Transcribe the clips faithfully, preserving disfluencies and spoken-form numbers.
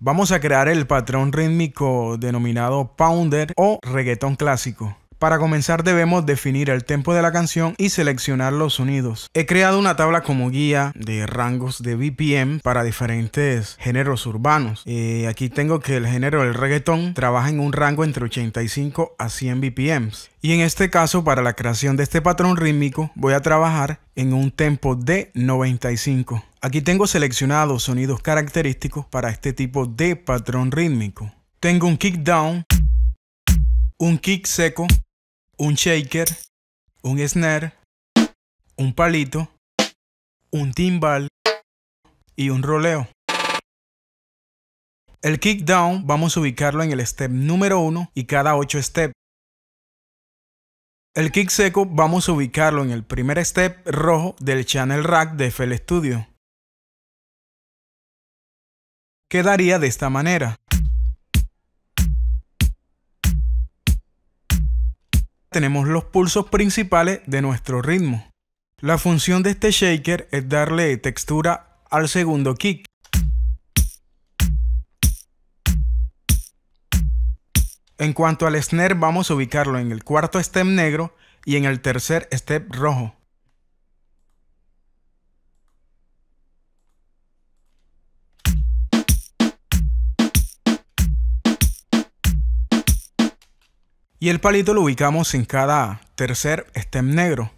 Vamos a crear el patrón rítmico denominado Pounder o reggaetón clásico. Para comenzar debemos definir el tempo de la canción y seleccionar los sonidos. He creado una tabla como guía de rangos de B P M para diferentes géneros urbanos. Eh, aquí tengo que el género del reggaetón trabaja en un rango entre ochenta y cinco a cien B P Ms. Y en este caso, para la creación de este patrón rítmico, voy a trabajar en un tempo de noventa y cinco. Aquí tengo seleccionados sonidos característicos para este tipo de patrón rítmico. Tengo un kick down, un kick seco, un shaker, un snare, un palito, un timbal y un roleo. El kick down vamos a ubicarlo en el step número uno y cada ocho steps. El kick seco vamos a ubicarlo en el primer step rojo del Channel Rack de F L Studio. Quedaría de esta manera. Tenemos los pulsos principales de nuestro ritmo. La función de este shaker es darle textura al segundo kick. En cuanto al snare, vamos a ubicarlo en el cuarto step negro y en el tercer step rojo. Y el palito lo ubicamos en cada tercer step negro.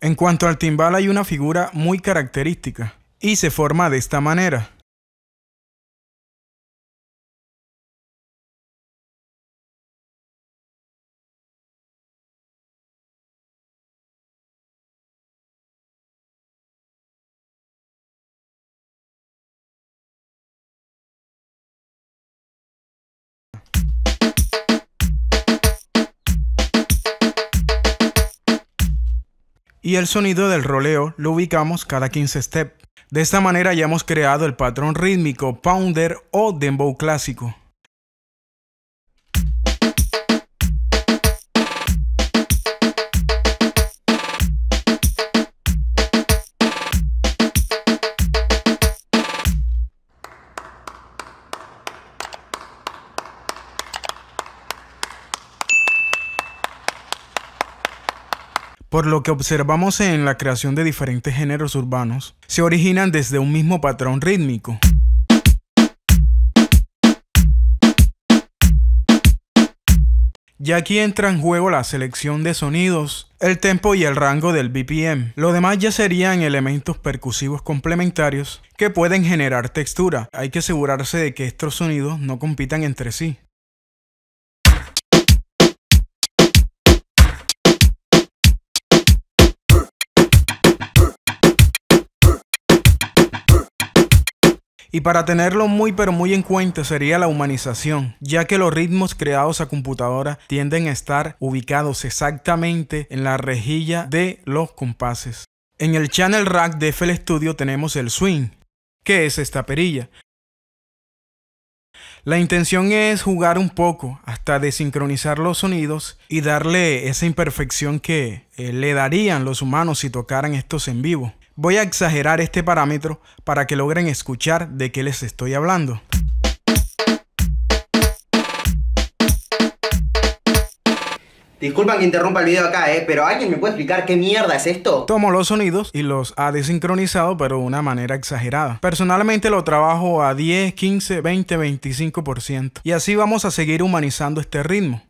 En cuanto al timbal, hay una figura muy característica y se forma de esta manera. Y el sonido del roleo lo ubicamos cada quince steps. De esta manera ya hemos creado el patrón rítmico Pounder o Dembow clásico. Por lo que observamos en la creación de diferentes géneros urbanos, se originan desde un mismo patrón rítmico. Ya aquí entra en juego la selección de sonidos, el tempo y el rango del B P M. Lo demás ya serían elementos percusivos complementarios que pueden generar textura. Hay que asegurarse de que estos sonidos no compitan entre sí. Y para tenerlo muy pero muy en cuenta sería la humanización, ya que los ritmos creados a computadora tienden a estar ubicados exactamente en la rejilla de los compases. En el Channel Rack de F L Studio tenemos el swing, que es esta perilla. La intención es jugar un poco hasta desincronizar los sonidos y darle esa imperfección que eh, le darían los humanos si tocaran estos en vivo. Voy a exagerar este parámetro para que logren escuchar de qué les estoy hablando. Disculpan que interrumpa el video acá, eh, pero ¿alguien me puede explicar qué mierda es esto? Tomo los sonidos y los ha desincronizado, pero de una manera exagerada. Personalmente lo trabajo a diez, quince, veinte, veinticinco por ciento. Y así vamos a seguir humanizando este ritmo.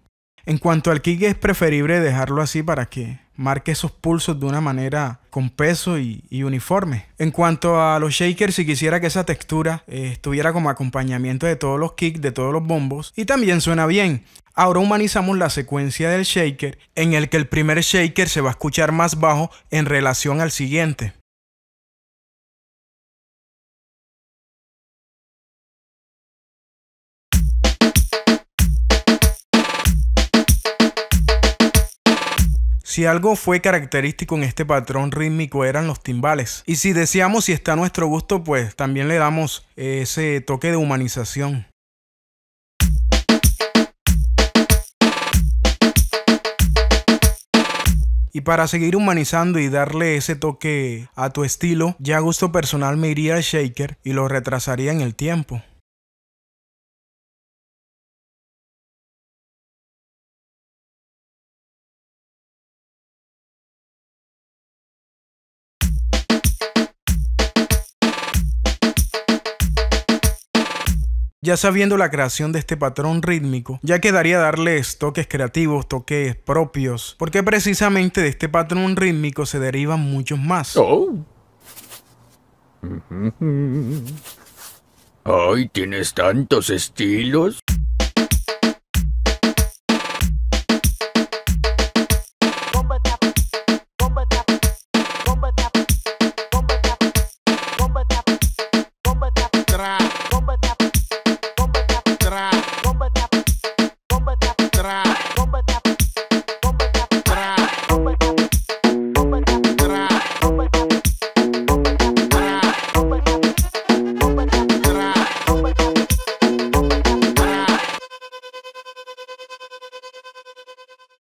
En cuanto al kick, es preferible dejarlo así para que marque esos pulsos de una manera con peso y, y uniforme. En cuanto a los shakers, si quisiera que esa textura eh, estuviera como acompañamiento de todos los kicks, de todos los bombos, y también suena bien. Ahora humanizamos la secuencia del shaker, en el que el primer shaker se va a escuchar más bajo en relación al siguiente. Si algo fue característico en este patrón rítmico eran los timbales. Y si deseamos, si está a nuestro gusto, pues también le damos ese toque de humanización. Y para seguir humanizando y darle ese toque a tu estilo, ya a gusto personal me iría al shaker y lo retrasaría en el tiempo. Ya sabiendo la creación de este patrón rítmico, ya quedaría darles toques creativos, toques propios, porque precisamente de este patrón rítmico se derivan muchos más. Oh. Ay, ¿tienes tantos estilos?